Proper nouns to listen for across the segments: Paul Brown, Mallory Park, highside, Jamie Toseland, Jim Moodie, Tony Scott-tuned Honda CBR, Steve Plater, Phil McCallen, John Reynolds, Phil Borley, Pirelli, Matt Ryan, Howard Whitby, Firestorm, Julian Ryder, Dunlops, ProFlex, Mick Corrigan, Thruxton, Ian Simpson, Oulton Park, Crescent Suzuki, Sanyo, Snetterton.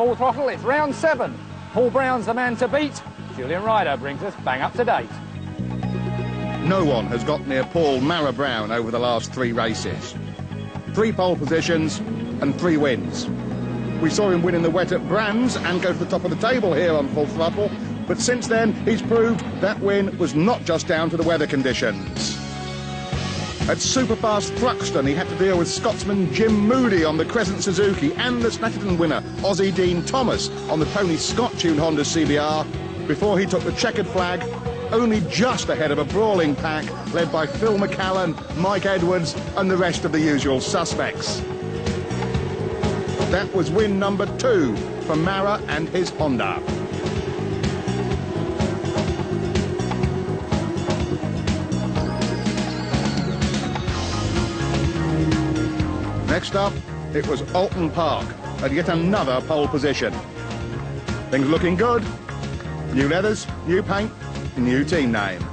full throttle, it's round 7. Paul Brown's the man to beat. Julian Ryder brings us bang up to date. No one has got near Paul Mara Brown over the last 3 races. 3 pole positions and 3 wins. We saw him win in the wet at Brands and go to the top of the table here on full throttle, but since then he's proved that win was not just down to the weather conditions. At Superfast Thruxton, he had to deal with Scotsman Jim Moodie on the Crescent Suzuki and the Snetterton winner, Aussie Dean Thomas, on the Tony Scott-tuned Honda CBR, before he took the checkered flag, only just ahead of a brawling pack led by Phil McCallen, Mike Edwards and the rest of the usual suspects. That was win number 2 for Mara and his Honda. Next up, it was Oulton Park at yet another pole position. Things looking good. New leathers, new paint, new team name.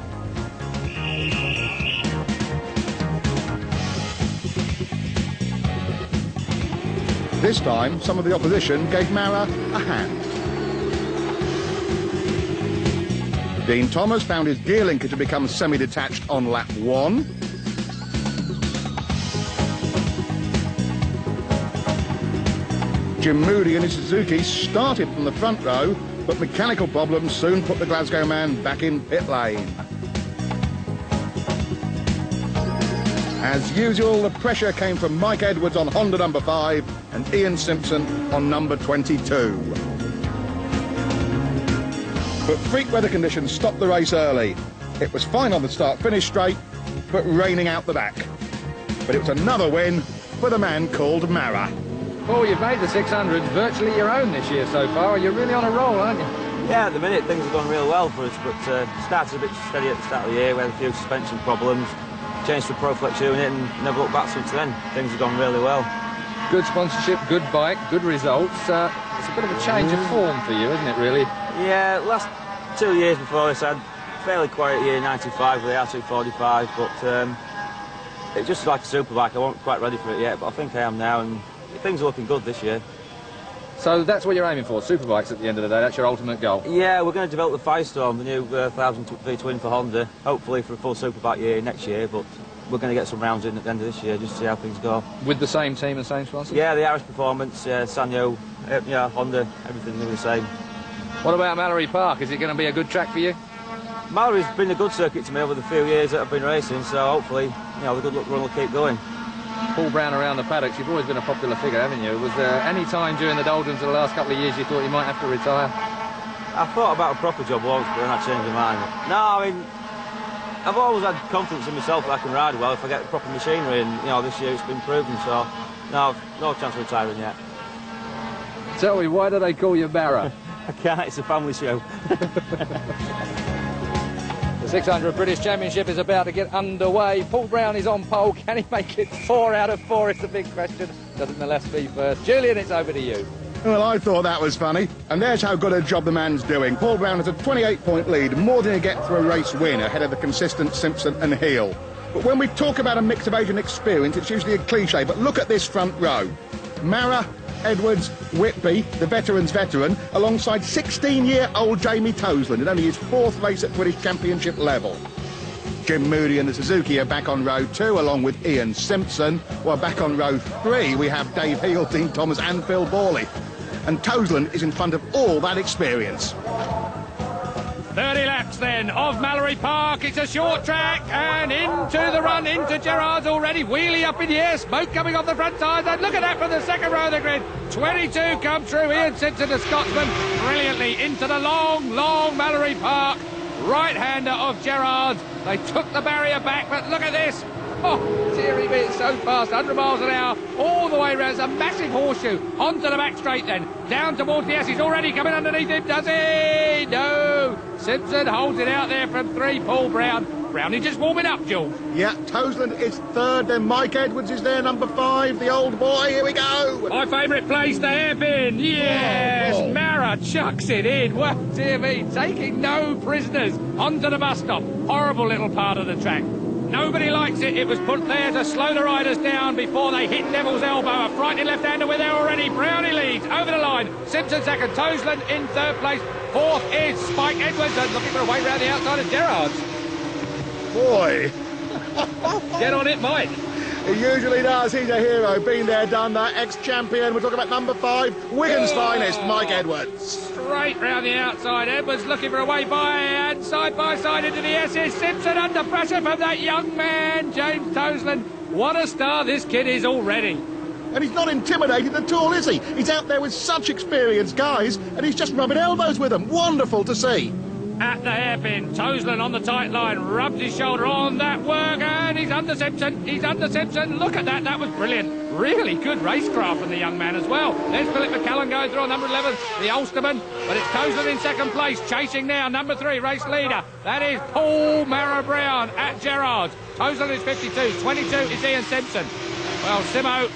This time, some of the opposition gave Mara a hand. Dean Thomas found his gear linker to become semi-detached on lap 1. Jim Moodie and his Suzuki started from the front row, but mechanical problems soon put the Glasgow man back in pit lane. As usual, the pressure came from Mike Edwards on Honda number 5 and Ian Simpson on number 22. But freak weather conditions stopped the race early. It was fine on the start-finish straight, but raining out the back. But it was another win for the man called Mara. Paul, you've made the 600 virtually your own this year so far. You're really on a roll, aren't you? Yeah, at the minute things have gone real well for us, but started a bit steady at the start of the year. We had a few suspension problems. Changed to ProFlex unit and never looked back since then. Things have gone really well. Good sponsorship, good bike, good results. It's a bit of a change of form for you, isn't it, really? Yeah, last 2 years before this, I had fairly quiet year 95 with the R245, but it's just like a superbike. I wasn't quite ready for it yet, but I think I am now, and things are looking good this year. So that's what you're aiming for, superbikes at the end of the day, that's your ultimate goal? Yeah, we're going to develop the Firestorm, the new 1000V twin for Honda, hopefully for a full superbike year next year, but we're going to get some rounds in at the end of this year just to see how things go. With the same team and same sponsors? Yeah, the Irish Performance, Sanyo, yeah, Honda, everything the same. What about Mallory Park? Is it going to be a good track for you? Mallory's been a good circuit to me over the few years that I've been racing, so hopefully, you know, the good luck run will keep going. Paul Brown around the paddocks, you've always been a popular figure, haven't you? Was there any time during the doldrums of the last couple of years you thought you might have to retire? I thought about a proper job once, but then I changed my mind. No, I mean, I've always had confidence in myself that I can ride well if I get the proper machinery, and, you know, this year it's been proven, so no, I've no chance of retiring yet. Tell me, why do they call you Mara? I can't, it's a family show. The 600 British Championship is about to get underway. Paul Brown is on pole. Can he make it 4 out of 4? It's the big question. Doesn't the left be first? Julian, it's over to you. Well, I thought that was funny. And there's how good a job the man's doing. Paul Brown has a 28-point lead, more than you get for a race win ahead of the consistent Simpson and Heel. But when we talk about a mix of age and experience, it's usually a cliche. But look at this front row. Mara, Edwards, Whitby, the veteran's veteran, alongside 16-year-old Jamie Toseland in only his 4th race at British Championship level. Jim Moodie and the Suzuki are back on row 2, along with Ian Simpson. Well, back on row 3, we have Dave Heel, Dean Thomas and Phil Borley. And Toseland is in front of all that experience. 30 laps then of Mallory Park. It's a short track and into the run, into Gerrard's already. Wheelie up in the air, smoke coming off the front tyres. And look at that from the second row of the grid. 22 come through. Ian Simpson, the Scotsman, brilliantly into the long, long Mallory Park. Right-hander of Gerrard's. They took the barrier back, but look at this. Oh, dearie me, it's so fast, 100 miles an hour, all the way round. It's a massive horseshoe. Onto the back straight then, down towards the S. He's already coming underneath him, does he? No. Simpson holds it out there from 3, Paul Brown. Brownie just warming up, Jules. Yeah, Toseland is 3rd, then Mike Edwards is there, number 5, the old boy, here we go. My favourite place, the hairpin, yes. Oh, Mara chucks it in, well, dear me, taking no prisoners. Onto the bus stop, horrible little part of the track. Nobody likes it. It was put there to slow the riders down before they hit Devil's Elbow. A frightening left-hander with there already. Brownie leads over the line. Simpson second. Toseland in third place. Fourth is Spike Edwards, and looking for a way round the outside of Gerrard. Boy. Get on it, Mike. He usually does. He's a hero. Been there, done that. Ex-champion. We're talking about number 5, Wigan's finest, Mike Edwards. Straight round the outside. Edwards looking for a way by, and side by side into the SS. Simpson under pressure from that young man, James Toseland. What a star this kid is already. And he's not intimidated at all, is he? He's out there with such experienced guys, and he's just rubbing elbows with them. Wonderful to see. At the hairpin, Toseland on the tight line, rubbed his shoulder on that work, and he's under Simpson, look at that, that was brilliant. Really good racecraft from the young man as well. There's Philip McCallen going through on number 11, the Ulsterman, but it's Toseland in second place, chasing now, number 3, race leader. That is Paul Brown at Gerrard. Toseland is 52, 22 is Ian Simpson. Well, Simo,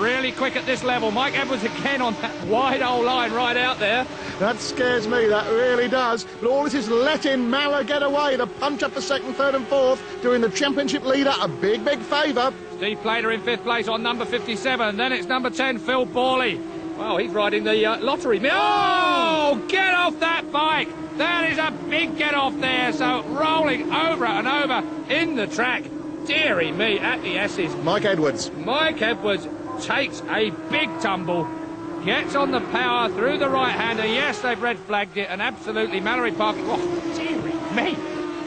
really quick at this level. Mike Edwards again on that wide old line right out there. That scares me, that really does. But all this is letting Mara get away to punch up the second, third and fourth, doing the championship leader a big, big favour. Steve Plater in fifth place on number 57. Then it's number 10, Phil Borley. Wow, he's riding the lottery. Oh, get off that bike. That is a big get off there. So rolling over and over in the track. Deary me, at the S's. Mike Edwards. Mike Edwards takes a big tumble, gets on the power through the right-hander. Yes, they've red-flagged it, and absolutely Mallory Park. Oh, dear me.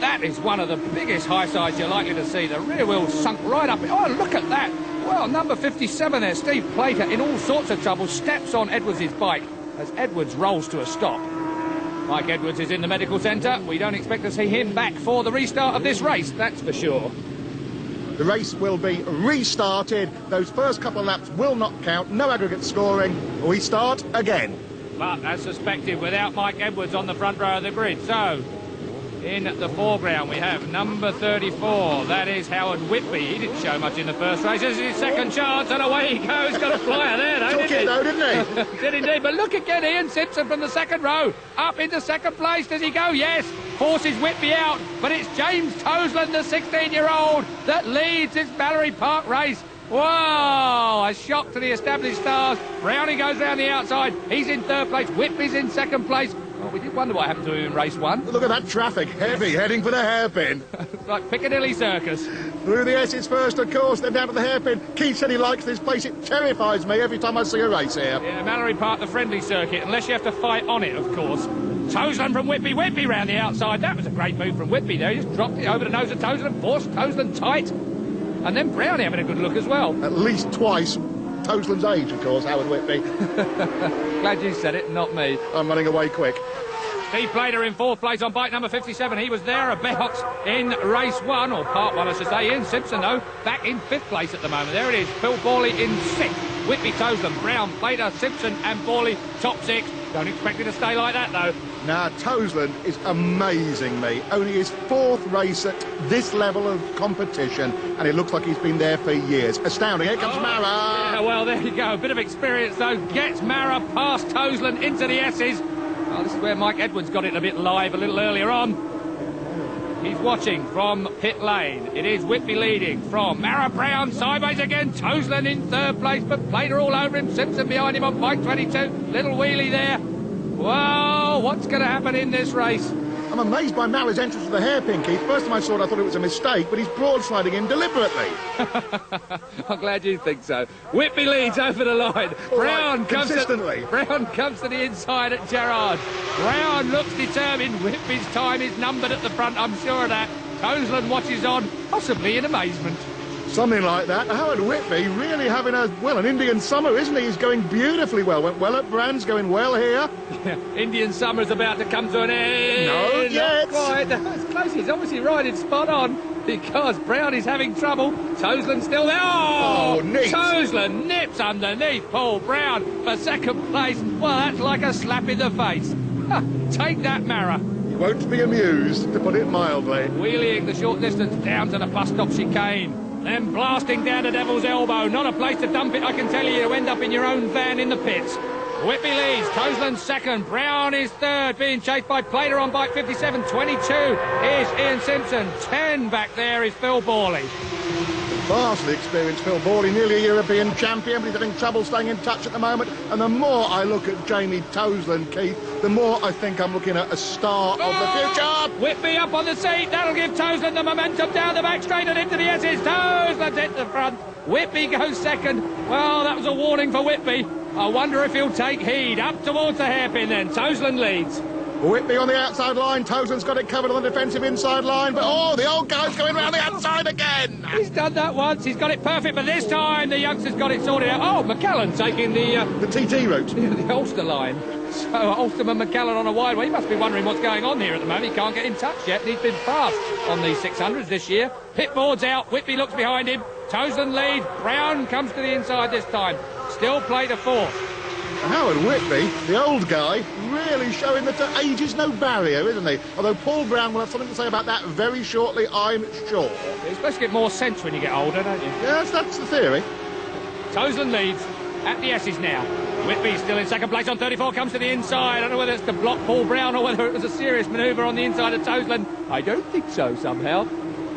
That is one of the biggest high sides you're likely to see. The rear wheel sunk right up. Oh, look at that. Well, number 57 there, Steve Plater, in all sorts of trouble, steps on Edwards' bike as Edwards rolls to a stop. Mike Edwards is in the medical centre. We don't expect to see him back for the restart of this race, that's for sure. The race will be restarted. Those first couple of laps will not count. No aggregate scoring. We start again. But, as suspected, without Mike Edwards on the front row of the grid. So, in the foreground, we have number 34. That is Howard Whitby. He didn't show much in the first race. This is his second chance, and away he goes. Got a flyer there, though, didn't he? Took it, though, didn't he? Did indeed. But look again, Ian Simpson from the second row. Up into second place. Does he go? Yes. Forces Whitby out, but it's James Toseland, the 16-year-old, that leads this Mallory Park race. Whoa, a shock to the established stars. Brownie goes round the outside. He's in third place. Whitby's in second place. Well, we did wonder what happened to him in race 1. Look at that traffic. Heavy, heading for the hairpin. Like Piccadilly Circus. Through the S's first, of course, then down to the hairpin. Keith said he likes this place. It terrifies me every time I see a race here. Yeah, Mallory Park, the friendly circuit, unless you have to fight on it, of course. Toseland from Whitby, Whitby round the outside. That was a great move from Whitby there. He just dropped it over the nose of Toseland, forced Toseland tight. And then Brownie having a good look as well. At least twice Toseland's age, of course, Howard Whitby. Glad you said it, not me. I'm running away quick. Steve Plater in fourth place on bike number 57. He was thereabouts in race 1, or part 1, I should say. Ian Simpson, though, back in fifth place at the moment. There it is, Phil Borley in sixth. Whitby, Toseland, Brown, Plater, Simpson and Borley, top 6. Don't expect it to stay like that, though. Now, Toseland is amazing me. Only his 4th race at this level of competition, and it looks like he's been there for years. Astounding. Here comes Mara. Yeah, well, there you go. A bit of experience, though. Gets Mara past Toseland into the S's. Well, this is where Mike Edwards got it a bit live a little earlier on. He's watching from pit lane. It is Whitby leading from Mara Brown, sideways again, Toseland in third place, but Plater all over him, Simpson behind him on bike 22, little wheelie there. Whoa, what's going to happen in this race? I'm amazed by Mara's entrance to the hairpin, Keith. First time I saw it, I thought it was a mistake, but he's broadsiding in deliberately. I'm glad you think so. Whitby leads over the line. Brown, right, consistently. Brown comes to the inside at Gerrard. Brown looks determined. Whitby's time is numbered at the front, I'm sure of that. Toseland watches on, possibly in amazement. Something like that. Howard Whitby really having a, well, an Indian summer, isn't he? He's going beautifully well. Went well at Brands, going well here. Yeah, Indian summer's about to come to an end. No, yet. Quite. It's close. He's obviously riding spot on because Brown is having trouble. Toseland's still there. Oh, neat. Toseland nips underneath Paul Brown for second place. Well, that's like a slap in the face. Ha, take that, Mara. You won't be amused, to put it mildly. Wheeling the short distance down to the bus stop chicane. Then blasting down to Devil's Elbow. Not a place to dump it, I can tell you. You end up in your own van in the pits. Whitby leads, Toseland second, Brown is third, being chased by Plater on bike 57. 22 is Ian Simpson, 10 back there is Phil Borley. Vastly experienced Phil Borley, nearly a European champion, but he's having trouble staying in touch at the moment. And the more I look at Jamie Toseland, Keith, the more I think I'm looking at a star of the future. Whitby up on the seat, that'll give Toseland the momentum down the back straight and into the S's. Toseland hit the front, Whitby goes second. Well, that was a warning for Whitby. I wonder if he'll take heed. Up towards the hairpin then, Toseland leads. Whitby on the outside line, Toseland's got it covered on the defensive inside line, but oh, the old guy's going round the outside again! He's done that once, he's got it perfect, but this time the youngster's got it sorted out. Oh, McCallen taking the TT route. The Ulster line. So, Ulster and McCallen on a wide way. He must be wondering what's going on here at the moment. He can't get in touch yet, and he's been fast on the 600s this year. Pitboard's out, Whitby looks behind him, Toseland lead, Brown comes to the inside this time. Still Plater fourth. Howard Whitby, the old guy, really showing that age is no barrier, isn't he? Although Paul Brown will have something to say about that very shortly, I'm sure. You're supposed to get more sense when you get older, don't you? Yes, that's the theory. Toseland leads at the S's now. Whitby still in second place on 34, comes to the inside. I don't know whether it's to block Paul Brown or whether it was a serious manoeuvre on the inside of Toseland. I don't think so, somehow.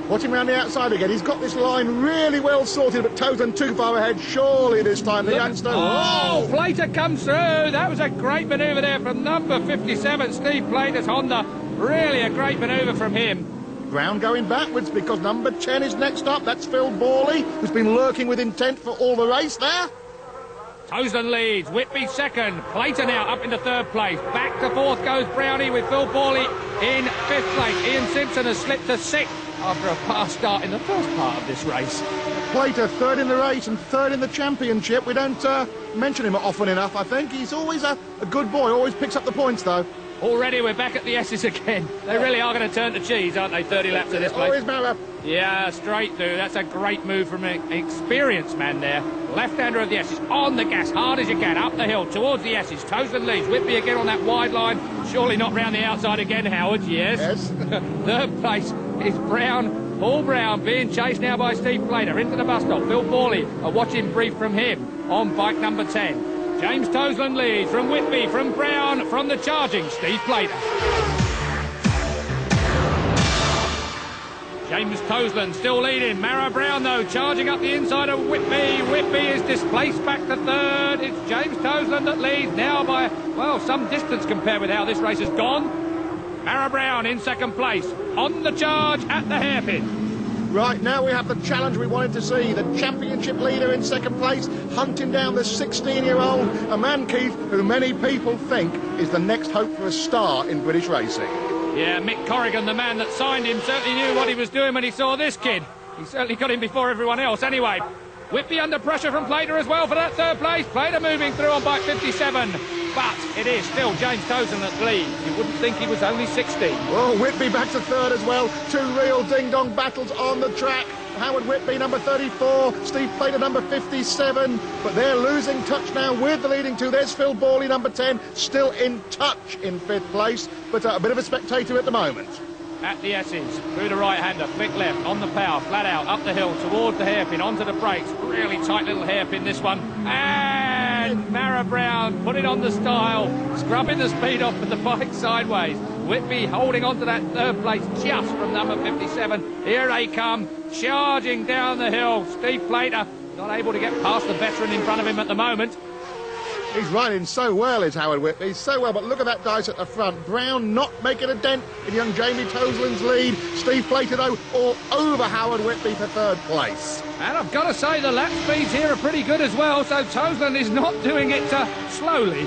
Watch him round the outside again. He's got this line really well sorted, but Toseland too far ahead. Surely this time the youngster... Oh! Plater comes through. That was a great manoeuvre there from number 57, Steve Plater's Honda. Really a great manoeuvre from him. Brown going backwards because number 10 is next up. That's Phil Borley, who's been lurking with intent for all the race there. Toseland leads, Whitby second, Plater now up into third place. Back to fourth goes Brownie with Phil Borley in fifth place. Ian Simpson has slipped to sixth after a fast start in the first part of this race. Plater third in the race and third in the championship. We don't mention him often enough, I think. He's always a good boy, always picks up the points, though. Already we're back at the S's again. They really are going to turn to cheese, aren't they, 30 laps of this place. Always matter. Yeah, straight through. That's a great move from an experienced man there. Left-hander of the S's, on the gas, hard as you can, up the hill, towards the S's. Toseland leads, Whitby again on that wide line. Surely not round the outside again, Howard, yes. Third place is Brown, Paul Brown, being chased now by Steve Plater. Into the bus stop, Phil Borley, a watching brief from him on bike number 10. James Toseland leads from Whitby, from Brown, from the charging Steve Plater. James Toseland still leading. Mara Brown, though, charging up the inside of Whitby. Whitby is displaced back to third. It's James Toseland that leads now by, well, some distance compared with how this race has gone. Mara Brown in second place. On the charge at the hairpin. Right, now we have the challenge we wanted to see. The championship leader in second place, hunting down the 16-year-old. A man, Keith, who many people think is the next hope for a star in British racing. Yeah, Mick Corrigan, the man that signed him, certainly knew what he was doing when he saw this kid. He certainly got him before everyone else. Anyway, Whitby under pressure from Plater as well for that third place. Plater moving through on bike 57. But it is still James Toseland that leads. You wouldn't think he was only 16. Oh, Whitby back to third as well. Two real ding-dong battles on the track. Howard Whitby, number 34, Steve Plater, number 57. But they're losing touch now with the leading two. There's Phil Borley, number 10, still in touch in fifth place, but a bit of a spectator at the moment. At the S's, through the right-hander, flick left, on the power, flat out, up the hill, toward the hairpin, onto the brakes. Really tight little hairpin, this one. And Mara Brown put it on the style, scrubbing the speed off with the bike sideways. Whitby holding on to that third place just from number 57. Here they come, charging down the hill. Steve Plater not able to get past the veteran in front of him at the moment. He's riding so well, is Howard Whitby, so well, but look at that dice at the front. Brown not making a dent in young Jamie Toseland's lead. Steve Plater, though, all over Howard Whitby for third place. And I've got to say, the lap speeds here are pretty good as well, so Toseland is not doing it slowly.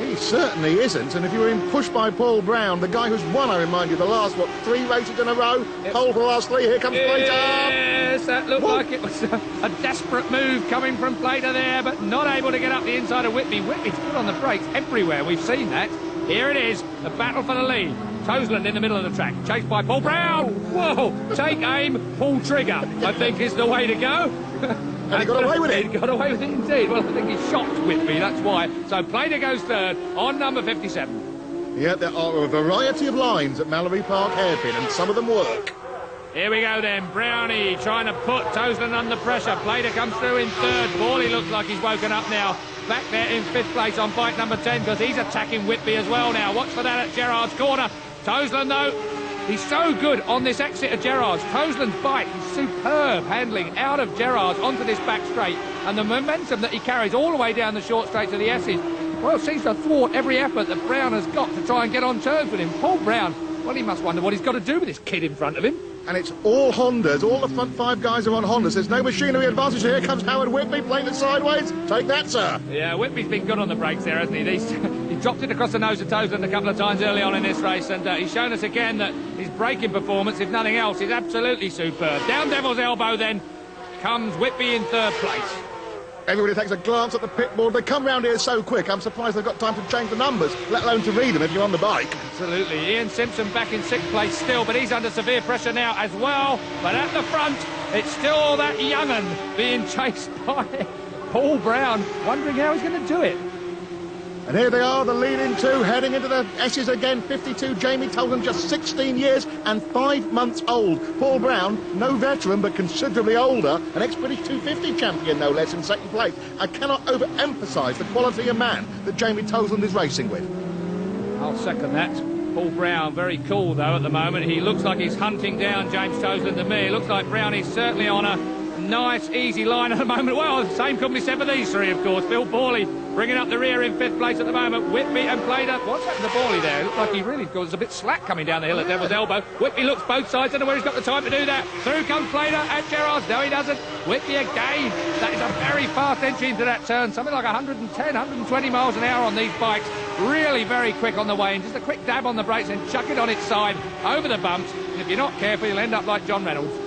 He certainly isn't, and if you were in push by Paul Brown, the guy who's won, I remind you, the last, what, 3 races in a row? Yep. Pole for the last 3, here comes Plater! Yes, that looked like it was a desperate move coming from Plater there, but not able to get up the inside of Whitby. Whitby's good on the brakes everywhere, we've seen that. Here it is, the battle for the lead. Toseland in the middle of the track, chased by Paul Brown! Whoa! Take aim, pull trigger, I think is the way to go. And he got away with it. He got away with it indeed. Well, I think he shot Whitby, that's why. So Plater goes third on number 57. Yeah, there are a variety of lines at Mallory Park hairpin, and some of them work. Here we go then. Brownie trying to put Toseland under pressure. Plater comes through in third. Borley looks like he's woken up now. back there in fifth place on bike number 10, because he's attacking Whitby as well now. Watch for that at Gerrard's corner. Toseland, though, he's so good on this exit of Gerrard's. Toseland's bike is superb handling out of Gerrard's onto this back straight, and the momentum that he carries all the way down the short straight to the S's, well, seems to thwart every effort that Brown has got to try and get on terms with him. Paul Brown, well, he must wonder what he's got to do with this kid in front of him. And it's all Hondas. All the front five guys are on Hondas. There's no machinery advantage. Here comes Howard Whitby, playing it sideways. Take that, sir. Yeah, Whitby's been good on the brakes there, hasn't he? He dropped it across the nose of Toseland a couple of times early on in this race, and he's shown us again that his braking performance, if nothing else, is absolutely superb. Down Devil's Elbow, then, comes Whitby in third place. Everybody takes a glance at the pit board. They come round here so quick, I'm surprised they've got time to change the numbers, let alone to read them if you're on the bike. Absolutely. Ian Simpson back in sixth place still, but he's under severe pressure now as well. But at the front, it's still that young'un being chased by Paul Brown, wondering how he's going to do it. And here they are, the leading two, heading into the S's again. 52, Jamie Toseland, just 16 years and 5 months old. Paul Brown, no veteran, but considerably older, an ex-British 250 champion, no less, in second place. I cannot overemphasise the quality of man that Jamie Toseland is racing with. I'll second that. Paul Brown, very cool, though, at the moment. He looks like he's hunting down James Toseland to me. It looks like Brown is certainly on a nice, easy line at the moment. Well, the same couldn't be said for these three, of course. Phil Borley bringing up the rear in fifth place at the moment. Whitby and Plater. What's happened to Borley there? It looked like he really got a bit slack coming down the hill at Devil's Elbow. Whitby looks both sides. Don't know where he's got the time to do that. Through comes Plater at Gerrard's. No, he doesn't. Whitby again. That is a very fast entry into that turn. Something like 110, 120 miles an hour on these bikes. Really very quick on the way in. Just a quick dab on the brakes and chuck it on its side over the bumps. And if you're not careful, you'll end up like John Reynolds.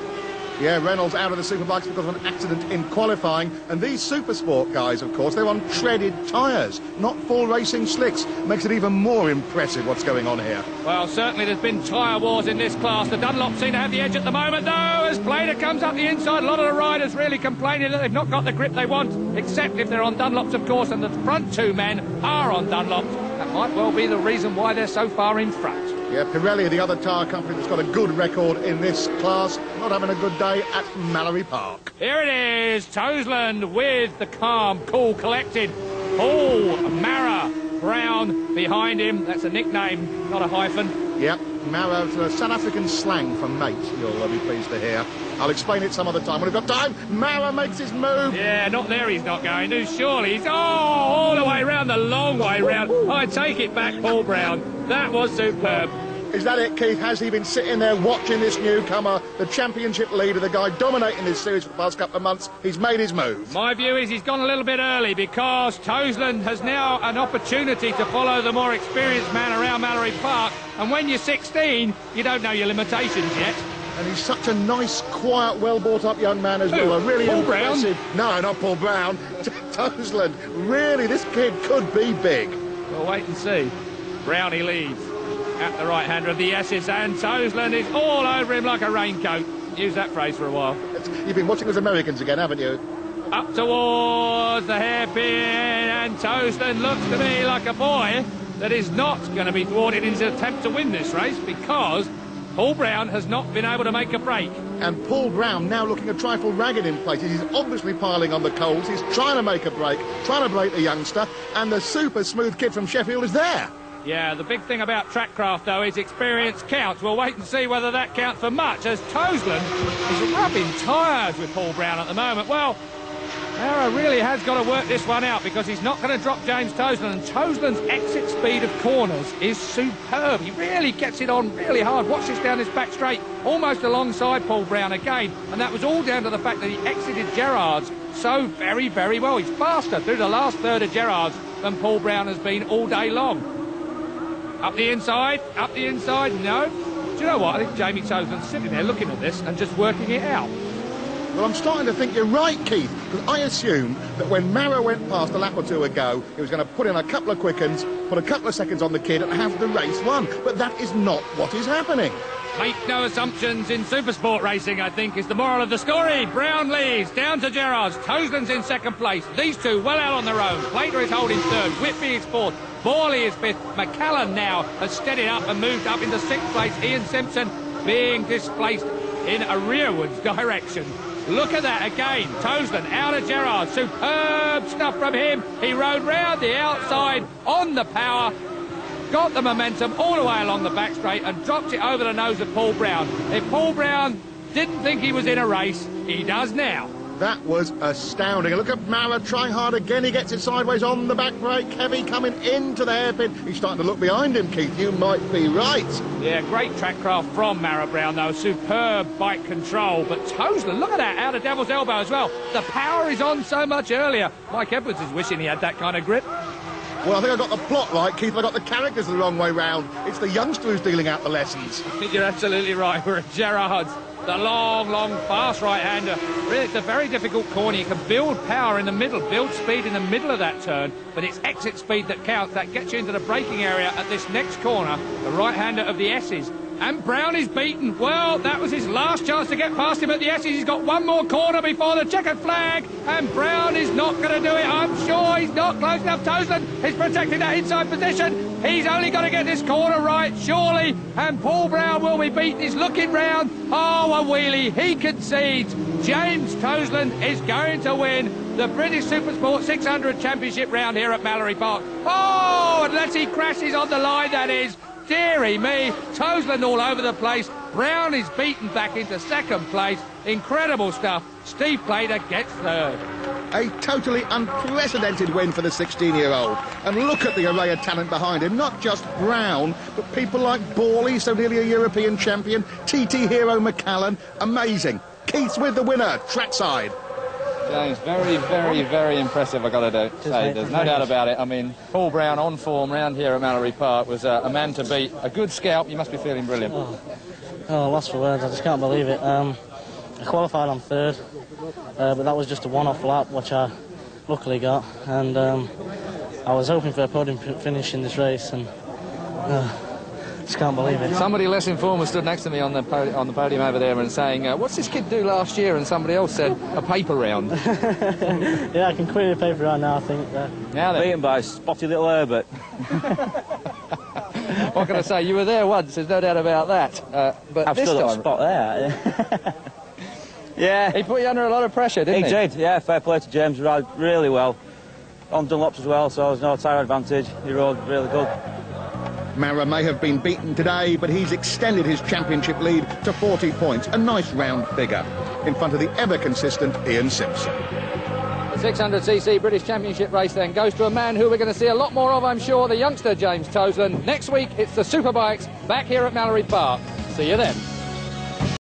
Yeah, Reynolds out of the Superbikes because of an accident in qualifying. And these Supersport guys, of course, they're on treaded tyres, not full racing slicks. Makes it even more impressive what's going on here. Well, certainly there's been tyre wars in this class. The Dunlops seem to have the edge at the moment, though, as Plater comes up the inside. A lot of the riders really complaining that they've not got the grip they want, except if they're on Dunlops, of course, and the front two men are on Dunlops. That might well be the reason why they're so far in front. Yeah, Pirelli, the other tyre company that's got a good record in this class, not having a good day at Mallory Park. Here it is, Toseland with the calm, cool, collected Paul Mara Brown behind him. That's a nickname, not a hyphen. Yep, Mara, South African slang for mate, you'll be pleased to hear. I'll explain it some other time. When we've got time, Mara makes his move. Yeah, not there he's not going to, surely. He's, oh, all the way round, the long way round. I take it back, Paul Brown. That was superb. Is that it, Keith? Has he been sitting there watching this newcomer, the championship leader, the guy dominating this series for the past couple of months? He's made his move. My view is he's gone a little bit early, because Toseland has now an opportunity to follow the more experienced man around Mallory Park. And when you're 16, you don't know your limitations yet. And he's such a nice, quiet, well-brought-up young man as well. A really Paul impressive... Brown? No, not Paul Brown. Toseland. Really, this kid could be big. We'll wait and see. Brownie leads at the right-hander of the S's, and Toseland is all over him like a raincoat. Use that phrase for a while. You've been watching those Americans again, haven't you? Up towards the hairpin, and Toseland looks to me like a boy that is not going to be thwarted in his attempt to win this race, because Paul Brown has not been able to make a break. And Paul Brown now looking a trifle ragged in places. He's obviously piling on the coals. He's trying to make a break, trying to break the youngster, and the super smooth kid from Sheffield is there. Yeah, the big thing about trackcraft, though, is experience counts. We'll wait and see whether that counts for much, as Toseland is rubbing tyres with Paul Brown at the moment. Well, Mara really has got to work this one out, because he's not going to drop James Toseland, and Toseland's exit speed of corners is superb. He really gets it on really hard. Watch this down this back straight, almost alongside Paul Brown again, and that was all down to the fact that he exited Gerrard's so very, very well. He's faster through the last third of Gerrard's than Paul Brown has been all day long. Up the inside, no. Do you know what? I think Jamie Toseland's sitting there looking at this and just working it out. Well, I'm starting to think you're right, Keith, because I assume that when Mara went past a lap or two ago, he was going to put in a couple of quickens, put a couple of seconds on the kid and have the race won. But that is not what is happening. Make no assumptions in supersport racing, I think, is the moral of the story. Brown leads, down to Gerrard's. Toseland's in second place. These two well out on their own. Plater is holding third. Whitby is fourth. Borley is fifth. McCallen now has steadied up and moved up into sixth place. Ian Simpson being displaced in a rearwards direction. Look at that again. Toseland out of Gerrard. Superb stuff from him. He rode round the outside on the power, got the momentum all the way along the back straight and dropped it over the nose of Paul Brown. If Paul Brown didn't think he was in a race, he does now. That was astounding. Look at Mara trying hard again. He gets it sideways on the back brake. Kevy coming into the hairpin. He's starting to look behind him, Keith. You might be right. Yeah, great trackcraft from Mara Brown, though. Superb bike control. But Toseland, look at that, out of Devil's Elbow as well. The power is on so much earlier. Mike Edwards is wishing he had that kind of grip. Well, I think I got the plot right, Keith. I got the characters the wrong way round. It's the youngster who's dealing out the lessons. I think you're absolutely right. We're at Gerrard's. The long, long, fast right-hander. Really, it's a very difficult corner. You can build power in the middle, build speed in the middle of that turn, but it's exit speed that counts. That gets you into the braking area at this next corner, the right-hander of the S's. And Brown is beaten. Well, that was his last chance to get past him at the S's. He's got one more corner before the checkered flag, and Brown is not going to do it. I'm sure he's not close enough. Toseland is protecting that inside position. He's only got to get this corner right, surely, and Paul Brown will be beaten. He's looking round. Oh, a wheelie. He concedes. James Toseland is going to win the British Supersport 600 Championship round here at Mallory Park. Oh, unless he crashes on the line, that is. Deary me. Toseland all over the place. Brown is beaten back into second place. Incredible stuff. Steve Plater gets third. A totally unprecedented win for the 16-year-old. And look at the array of talent behind him. Not just Brown, but people like Borley, so nearly a European champion, TT Hero McCallen. Amazing. Keith's with the winner, trackside. James, very, very, very impressive, I've got to say. There's no doubt about it. I mean, Paul Brown on form round here at Mallory Park was a man to beat. A good scalp, you must be feeling brilliant. Oh, lost for words, I just can't believe it. I qualified on third, but that was just a one-off lap, which I luckily got. And I was hoping for a podium finish in this race, and just can't believe it. Somebody less informed was stood next to me on the podium over there and saying, what's this kid do last year? And somebody else said, a paper round. Yeah, I can quit a paper round now, I think. Now then. Beaten by spotty little Herbert. What can I say? You were there once, there's no doubt about that. But I've still got a spot there. Yeah. He put you under a lot of pressure, didn't he? He did, yeah. Fair play to James. He rode really well. On Dunlops as well, so there's no tyre advantage. He rode really good. Mara may have been beaten today, but he's extended his championship lead to 40 points, a nice round figure, in front of the ever-consistent Ian Simpson. The 600cc British Championship race then goes to a man who we're going to see a lot more of, I'm sure, the youngster James Toseland. Next week, it's the Superbikes, back here at Mallory Park. See you then.